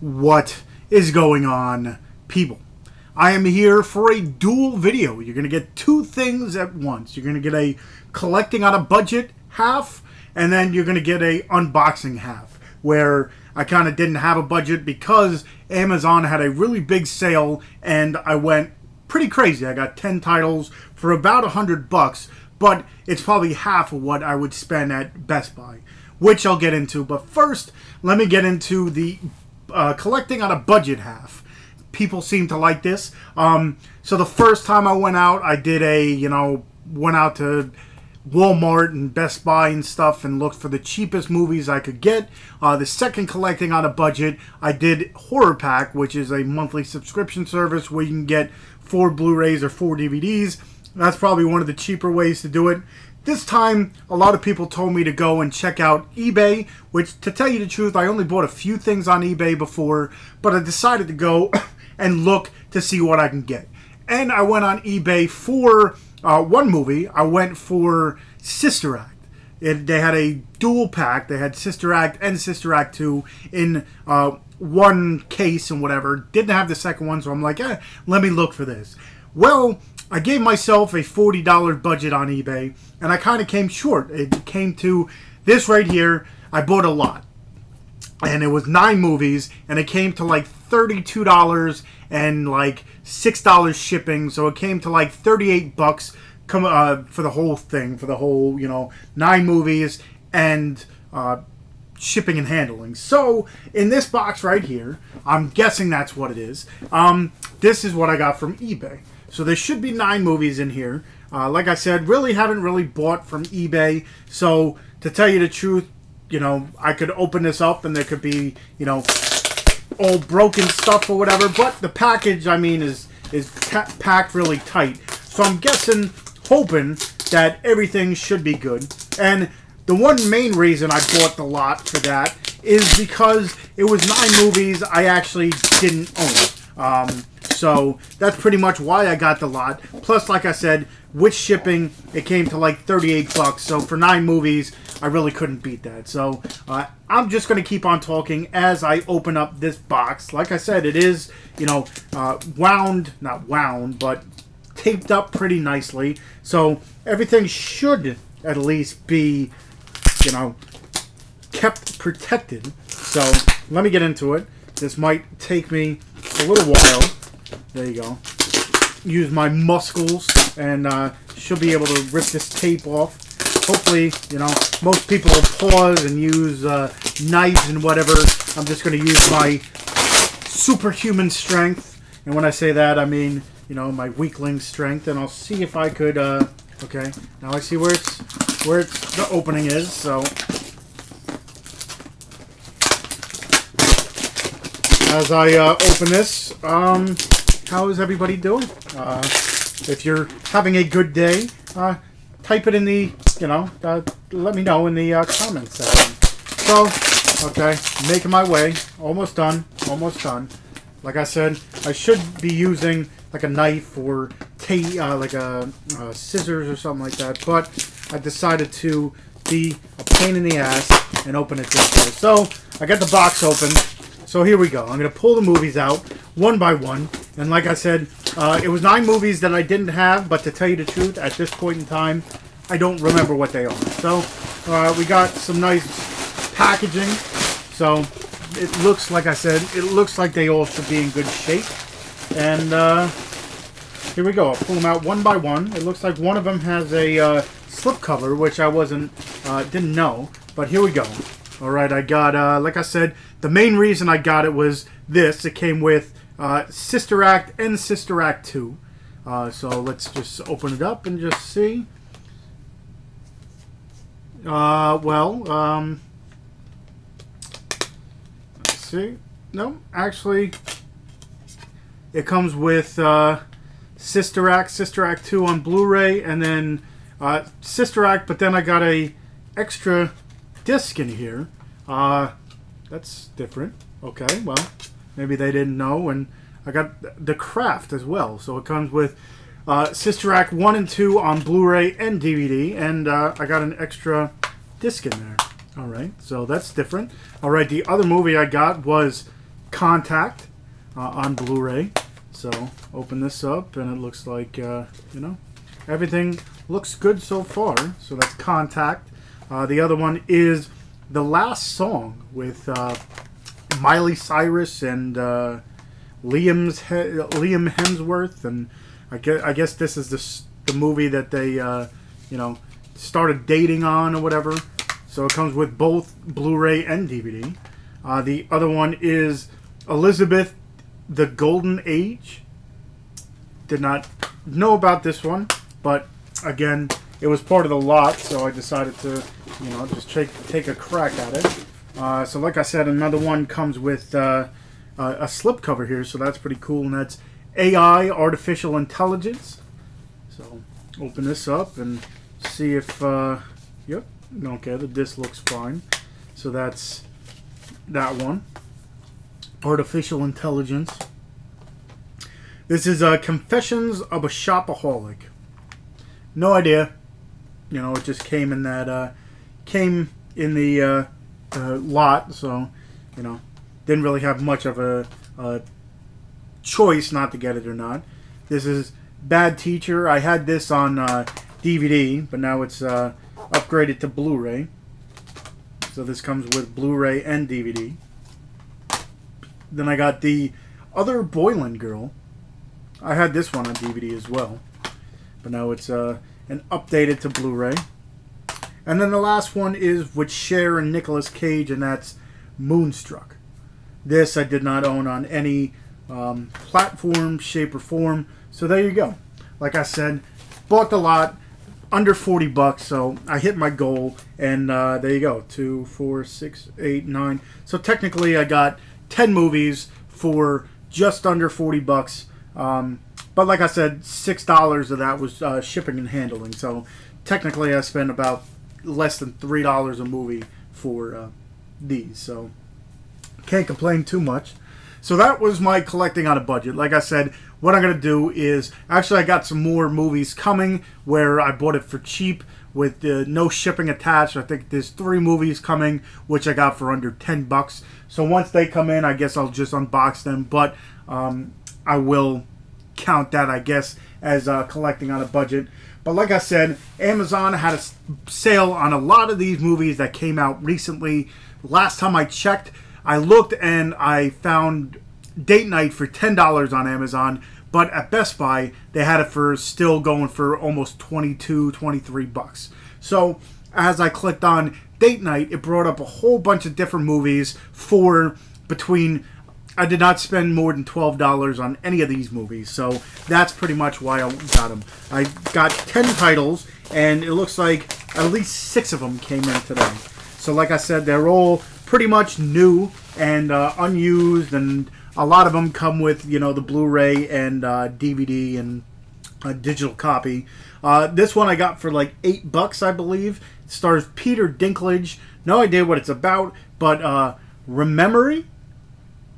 what is going on, people. I am here for a dual video. You're going to get two things at once. You're going to get a collecting on a budget half, and then you're going to get a unboxing half, where I kind of didn't have a budget because Amazon had a really big sale, and I went pretty crazy. I got 10 titles for about $100, but it's probably half of what I would spend at Best Buy, which I'll get into. But first, let me get into the collecting on a budget half. People seem to like this. So the first time I went out, I did a, went out to Walmart and Best Buy and stuff and looked for the cheapest movies I could get. The second collecting on a budget, I did Horror Pack, which is a monthly subscription service where you can get 4 Blu-rays or 4 DVDs. That's probably one of the cheaper ways to do it. This time, a lot of people told me to go and check out eBay, which, to tell you the truth, I only bought a few things on eBay before, but I decided to go and look to see what I can get. And I went on eBay for one movie. I went for Sister Act. They had a dual pack. They had Sister Act and Sister Act 2 in one case and whatever. Didn't have the second one, so I'm like, let me look for this. Well, I gave myself a $40 budget on eBay, and I kind of came short. It came to this right here. I bought a lot, and it was 9 movies, and it came to like $32 and like $6 shipping, so it came to like $38 for the whole thing, for the whole 9 movies and shipping and handling. So in this box right here, I'm guessing that's what it is. This is what I got from eBay. So there should be 9 movies in here. Like I said, haven't really bought from eBay, so to tell you the truth, I could open this up and there could be all broken stuff or whatever, but the package, I mean, is packed really tight. So I'm guessing, hoping that everything should be good. And the one main reason I bought the lot for that is because it was 9 movies I actually didn't own. So that's pretty much why I got the lot. Plus, like I said, with shipping, it came to like $38. So for 9 movies, I really couldn't beat that. So I'm just going to keep on talking as I open up this box. Like I said, it is, not wound, but taped up pretty nicely. So everything should at least be, kept protected. So let me get into it. This might take me a little while. There you go. Use my muscles, and should be able to rip this tape off. Hopefully, most people will pause and use knives and whatever. I'm just going to use my superhuman strength. And when I say that, I mean, my weakling strength. And I'll see if I could, okay. Now I see where the opening is, so. As I open this, how is everybody doing? If you're having a good day, type it in the, let me know in the comments section. So, okay, making my way. Almost done. Almost done. Like I said, I should be using like a knife or scissors or something like that, but I decided to be a pain in the ass and open it this way. So, I got the box open. So here we go. I'm going to pull the movies out one by one. And like I said, it was 9 movies that I didn't have, but to tell you the truth, at this point in time, I don't remember what they are. So we got some nice packaging. So it looks, like I said, it looks like they all should be in good shape. And here we go. I'll pull them out one by one. It looks like one of them has a slipcover, which I didn't know. But here we go. All right, I got, like I said, the main reason I got it was this. It came with Sister Act and Sister Act 2. So let's just open it up and just see. Let's see. No, actually, it comes with Sister Act, Sister Act 2 on Blu-ray, and then Sister Act, but then I got a extra disc in here. That's different. Okay, well, maybe they didn't know. And I got The Craft as well. So it comes with Sister Act 1 and 2 on Blu-ray and DVD. And I got an extra disc in there. All right, so that's different. All right, the other movie I got was Contact on Blu-ray. So open this up and it looks like, you know, everything looks good so far. So that's Contact. The other one is The Last Song with Miley Cyrus and Liam Hemsworth, and I guess this is the movie that they you know, started dating on or whatever. So it comes with both Blu-ray and DVD. The other one is Elizabeth the Golden Age. Did not know about this one, but again, it was part of the lot, so I decided to, you know, just take a crack at it. So like I said, another one comes with a slipcover here, so that's pretty cool, and that's AI, Artificial Intelligence. So open this up and see if, yep, okay, the disc looks fine. So that's that one, Artificial Intelligence. This is Confessions of a Shopaholic. No idea, you know, it just came in that, lot, so, you know, didn't really have much of a choice not to get it or not. This is Bad Teacher. I had this on DVD, but now it's upgraded to Blu-ray. So this comes with Blu-ray and DVD. Then I got The Other Boleyn Girl. I had this one on DVD as well, but now it's an updated to Blu-ray. And then the last one is with Cher and Nicolas Cage, and that's Moonstruck. This I did not own on any platform, shape, or form. So there you go. Like I said, bought the lot, under 40 bucks. So I hit my goal, and there you go. 2, 4, 6, 8, 9. So technically I got 10 movies for just under 40 bucks. But like I said, $6 of that was shipping and handling. So technically I spent about less than $3 a movie for these. So can't complain too much. So that was my collecting on a budget. Like I said, what I'm going to do is, actually I got some more movies coming where I bought it for cheap with no shipping attached. I think there's 3 movies coming which I got for under 10 bucks. So once they come in, I guess I'll just unbox them, but I will count that, I guess, as collecting on a budget. But like I said, Amazon had a sale on a lot of these movies that came out recently. Last time I checked, I looked and I found Date Night for $10 on Amazon, but at Best Buy, they had it for still going for almost 22, 23 bucks. So as I clicked on Date Night, it brought up a whole bunch of different movies for between, I did not spend more than $12 on any of these movies. So that's pretty much why I got them. I got 10 titles, and it looks like at least 6 of them came in today. So like I said, they're all pretty much new and unused, and a lot of them come with, you know, the Blu-ray and DVD and a digital copy. This one I got for like $8, I believe. It stars Peter Dinklage. No idea what it's about, but Rememory?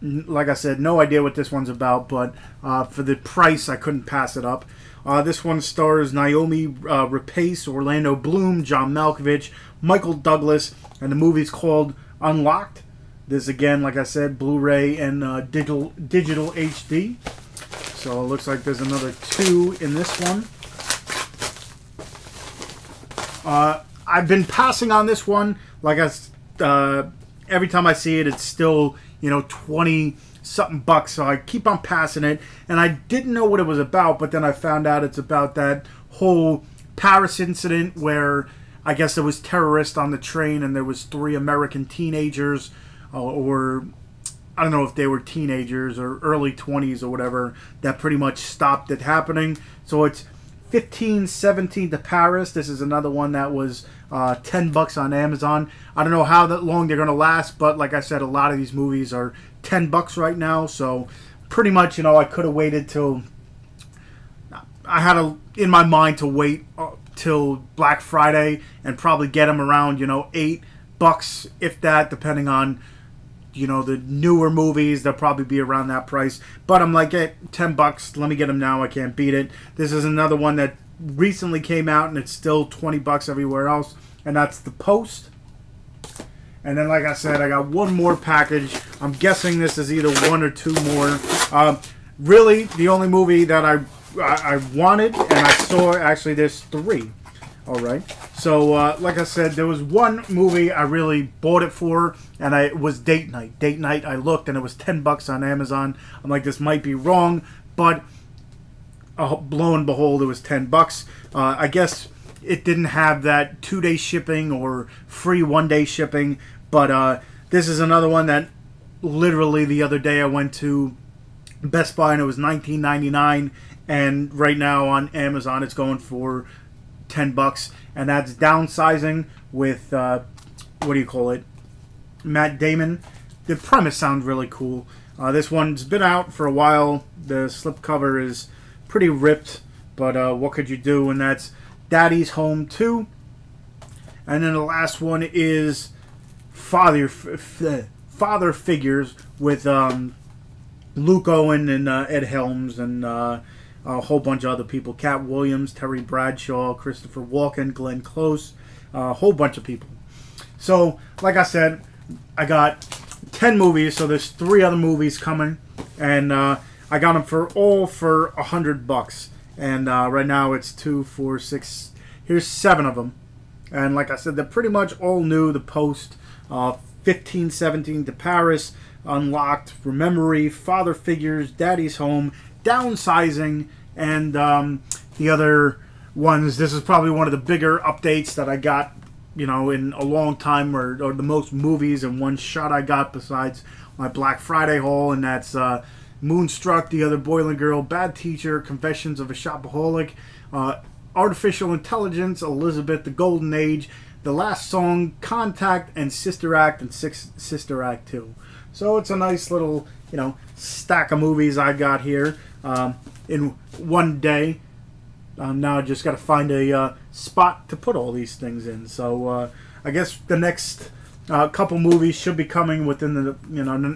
Like I said, no idea what this one's about, but for the price, I couldn't pass it up. This one stars Naomi Rapace, Orlando Bloom, John Malkovich, Michael Douglas, and the movie's called Unlocked. This, again, like I said, Blu-ray and digital HD. So it looks like there's another 2 in this one. I've been passing on this one. Like I, every time I see it, it's still, you know, 20-something bucks. So I keep on passing it. And I didn't know what it was about, but then I found out it's about that whole Paris incident where I guess there was terrorists on the train, and there was 3 American teenagers, or I don't know if they were teenagers or early 20s or whatever, that pretty much stopped it happening. So it's 15:17 to Paris. This is another one that was 10 bucks on Amazon. I don't know how that long they're going to last, but like I said, a lot of these movies are 10 bucks right now. So pretty much, you know, I could have waited till, I had in my mind to wait till Black Friday and probably get them around, you know, $8, if that, depending on, you know, the newer movies. They'll probably be around that price, but I'm like, hey, 10 bucks, let me get them now, I can't beat it. This is another one that recently came out, and it's still 20 bucks everywhere else, and that's The Post. And then, like I said, I got one more package. I'm guessing this is either one or two more. Really, the only movie that I wanted and I saw, actually, there's three. All right. So, like I said, there was one movie I really bought it for, and it was Date Night. Date Night, I looked, and it was $10 on Amazon. I'm like, this might be wrong, but lo and behold, it was $10. I guess it didn't have that 2-day shipping or free 1-day shipping, but this is another one that literally the other day I went to Best Buy, and it was $19.99, and right now on Amazon it's going for $10, and that's Downsizing with what do you call it, Matt Damon. The premise sounds really cool. This one's been out for a while. The slipcover is pretty ripped, but what could you do? And that's Daddy's Home 2. And then the last one is Father Figures with Luke Owen and Ed Helms and a whole bunch of other people. Cat Williams, Terry Bradshaw, Christopher Walken, Glenn Close, a whole bunch of people. So, like I said, I got 10 movies, so there's 3 other movies coming. And I got them all for $100. And right now it's 2, 4, 6, here's 7 of them. And like I said, they're pretty much all new. The Post, 15:17 to Paris, Unlocked, Rememory, Father Figures, Daddy's Home, Downsizing, and the other ones. This is probably one of the bigger updates that I got, you know, in a long time, or the most movies in one shot I got besides my Black Friday haul, and that's Moonstruck, The Other Boleyn Girl, Bad Teacher, Confessions of a Shopaholic, Artificial Intelligence, Elizabeth the Golden Age, The Last Song, Contact, and Sister Act, and Sister Act 2. So it's a nice little, you know, stack of movies I got here in one day. Now I just got to find a spot to put all these things in. So I guess the next couple movies should be coming within the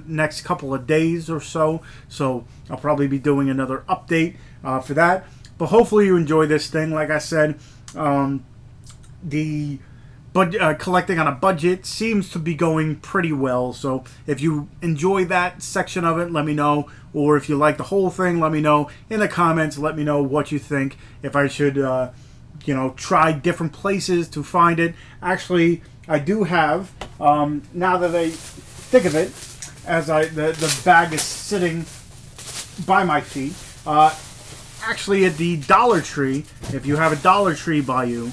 next couple of days or so. So I'll probably be doing another update for that. But hopefully you enjoy this thing. Like I said, collecting on a budget seems to be going pretty well. So if you enjoy that section of it, let me know. Or if you like the whole thing, let me know in the comments. Let me know what you think. If I should, you know, try different places to find it. Actually, I do have, now that I think of it, as the bag is sitting by my feet, actually at the Dollar Tree, if you have a Dollar Tree by you,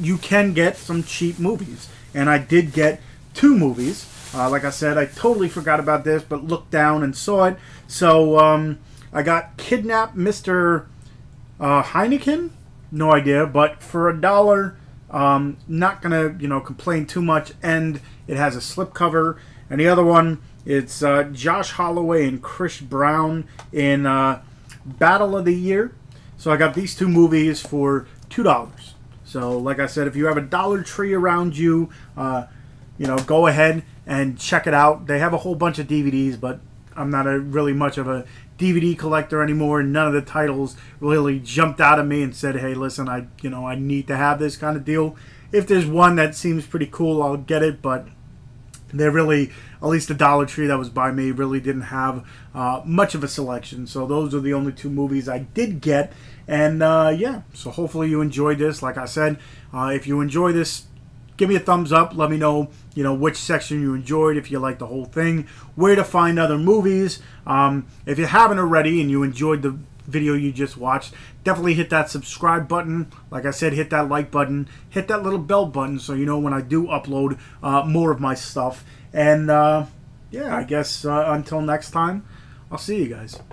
you can get some cheap movies. And I did get 2 movies. Like I said, I totally forgot about this, but looked down and saw it. So I got Kidnap Mr. Heineken? No idea, but for $1... not gonna complain too much, and it has a slipcover. And the other one, it's Josh Holloway and Chris Brown in Battle of the Year. So I got these 2 movies for $2. So like I said, if you have a Dollar Tree around you, you know, go ahead and check it out. They have a whole bunch of DVDs, but I'm not really much of a DVD collector anymore. None of the titles really jumped out at me and said, hey, listen, I need to have this kind of deal. If there's one that seems pretty cool, I'll get it, but they really, at least the Dollar Tree that was by me, really didn't have much of a selection. So those are the only 2 movies I did get. And yeah, so hopefully you enjoyed this. Like I said, if you enjoy this, give me a thumbs up. Let me know, you know, which section you enjoyed, if you liked the whole thing, where to find other movies. If you haven't already and you enjoyed the video you just watched, definitely hit that subscribe button. Like I said, hit that like button, hit that little bell button so you know when I do upload more of my stuff. And yeah, I guess until next time, I'll see you guys.